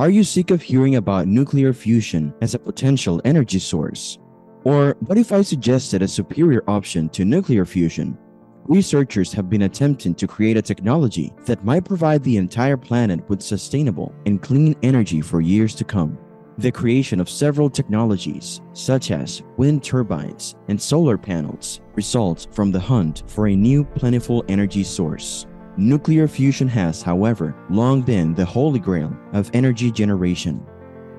Are you sick of hearing about nuclear fusion as a potential energy source? Or what if I suggested a superior option to nuclear fusion? Researchers have been attempting to create a technology that might provide the entire planet with sustainable and clean energy for years to come. The creation of several technologies, such as wind turbines and solar panels, results from the hunt for a new plentiful energy source. Nuclear fusion has, however, long been the holy grail of energy generation.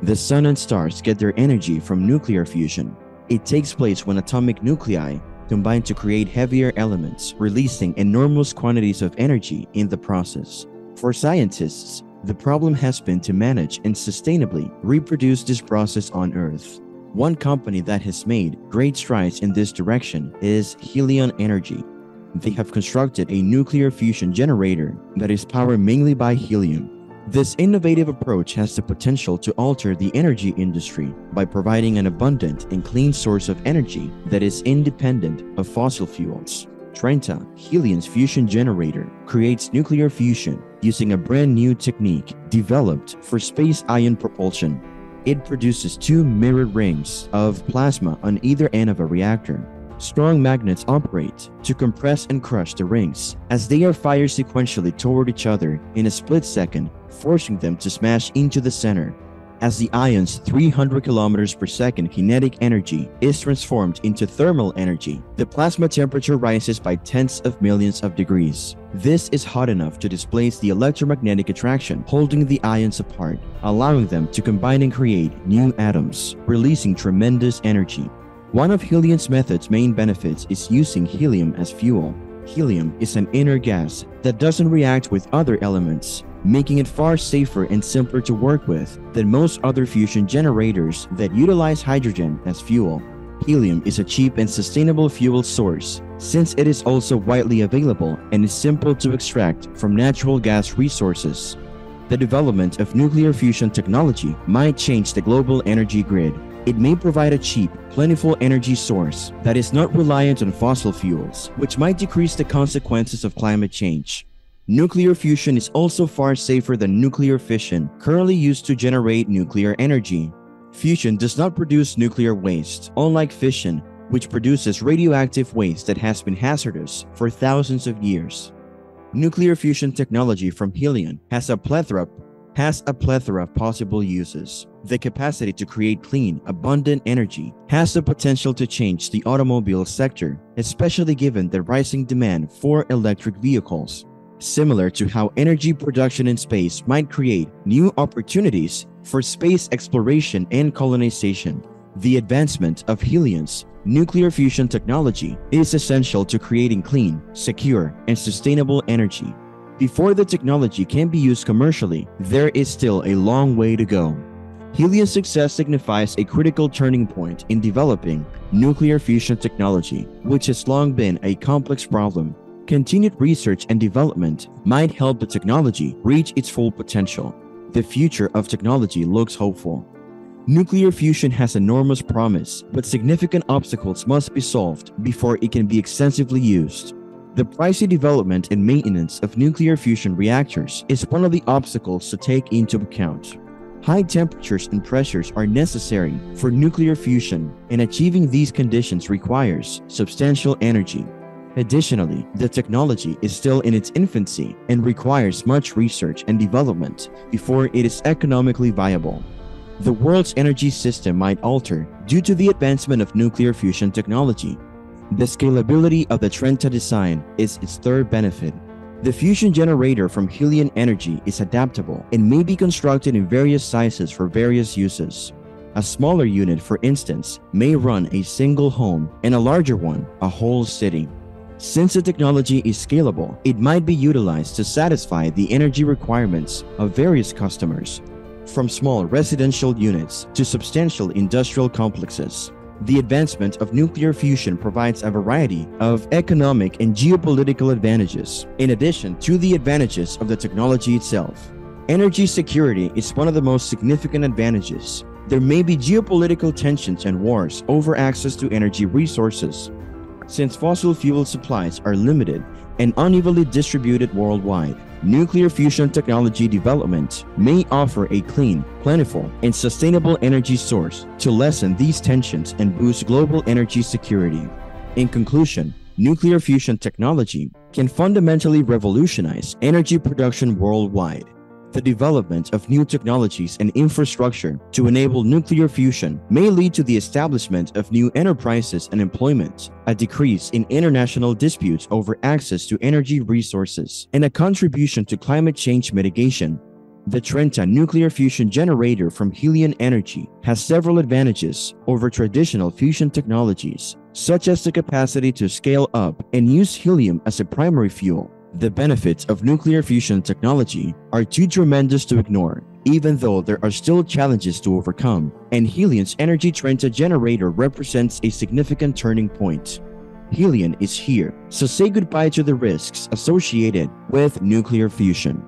The sun and stars get their energy from nuclear fusion. It takes place when atomic nuclei combine to create heavier elements, releasing enormous quantities of energy in the process. For scientists, the problem has been to manage and sustainably reproduce this process on Earth. One company that has made great strides in this direction is Helion Energy. They have constructed a nuclear fusion generator that is powered mainly by helium. This innovative approach has the potential to alter the energy industry by providing an abundant and clean source of energy that is independent of fossil fuels. Trenta, Helion's fusion generator, creates nuclear fusion using a brand new technique developed for space ion propulsion. It produces two mirrored rings of plasma on either end of a reactor. Strong magnets operate to compress and crush the rings as they are fired sequentially toward each other in a split second, forcing them to smash into the center. As the ion's 300 kilometers per second kinetic energy is transformed into thermal energy, the plasma temperature rises by tens of millions of degrees. This is hot enough to displace the electromagnetic attraction holding the ions apart, allowing them to combine and create new atoms, releasing tremendous energy. One of Helion's method's main benefits is using helium as fuel. Helium is an inert gas that doesn't react with other elements, making it far safer and simpler to work with than most other fusion generators that utilize hydrogen as fuel. Helium is a cheap and sustainable fuel source, since it is also widely available and is simple to extract from natural gas resources. The development of nuclear fusion technology might change the global energy grid. It may provide a cheap, plentiful energy source that is not reliant on fossil fuels, which might decrease the consequences of climate change. Nuclear fusion is also far safer than nuclear fission, currently used to generate nuclear energy. Fusion does not produce nuclear waste, unlike fission, which produces radioactive waste that has been hazardous for thousands of years. Nuclear fusion technology from Helion has a plethora of possible uses. The capacity to create clean, abundant energy has the potential to change the automobile sector, especially given the rising demand for electric vehicles. Similar to how energy production in space might create new opportunities for space exploration and colonization, the advancement of Helion's nuclear fusion technology is essential to creating clean, secure, and sustainable energy. Before the technology can be used commercially, there is still a long way to go. Helion's success signifies a critical turning point in developing nuclear fusion technology, which has long been a complex problem. Continued research and development might help the technology reach its full potential. The future of technology looks hopeful. Nuclear fusion has enormous promise, but significant obstacles must be solved before it can be extensively used. The pricey development and maintenance of nuclear fusion reactors is one of the obstacles to take into account. High temperatures and pressures are necessary for nuclear fusion, and achieving these conditions requires substantial energy. Additionally, the technology is still in its infancy and requires much research and development before it is economically viable. The world's energy system might alter due to the advancement of nuclear fusion technology. The scalability of the Trenta design is its third benefit. The fusion generator from Helion Energy is adaptable and may be constructed in various sizes for various uses. A smaller unit, for instance, may run a single home and a larger one, a whole city. Since the technology is scalable, it might be utilized to satisfy the energy requirements of various customers, from small residential units to substantial industrial complexes. The advancement of nuclear fusion provides a variety of economic and geopolitical advantages, in addition to the advantages of the technology itself. Energy security is one of the most significant advantages. There may be geopolitical tensions and wars over access to energy resources, since fossil fuel supplies are limited and unevenly distributed worldwide. nuclear fusion technology development may offer a clean, plentiful, and sustainable energy source to lessen these tensions and boost global energy security. In conclusion, nuclear fusion technology can fundamentally revolutionize energy production worldwide. The development of new technologies and infrastructure to enable nuclear fusion may lead to the establishment of new enterprises and employment, a decrease in international disputes over access to energy resources, and a contribution to climate change mitigation. The Trenta nuclear fusion generator from Helion Energy has several advantages over traditional fusion technologies, such as the capacity to scale up and use helium as a primary fuel. The benefits of nuclear fusion technology are too tremendous to ignore, even though there are still challenges to overcome, and Helion's Energy Trenta generator represents a significant turning point. Helion is here, so say goodbye to the risks associated with nuclear fusion.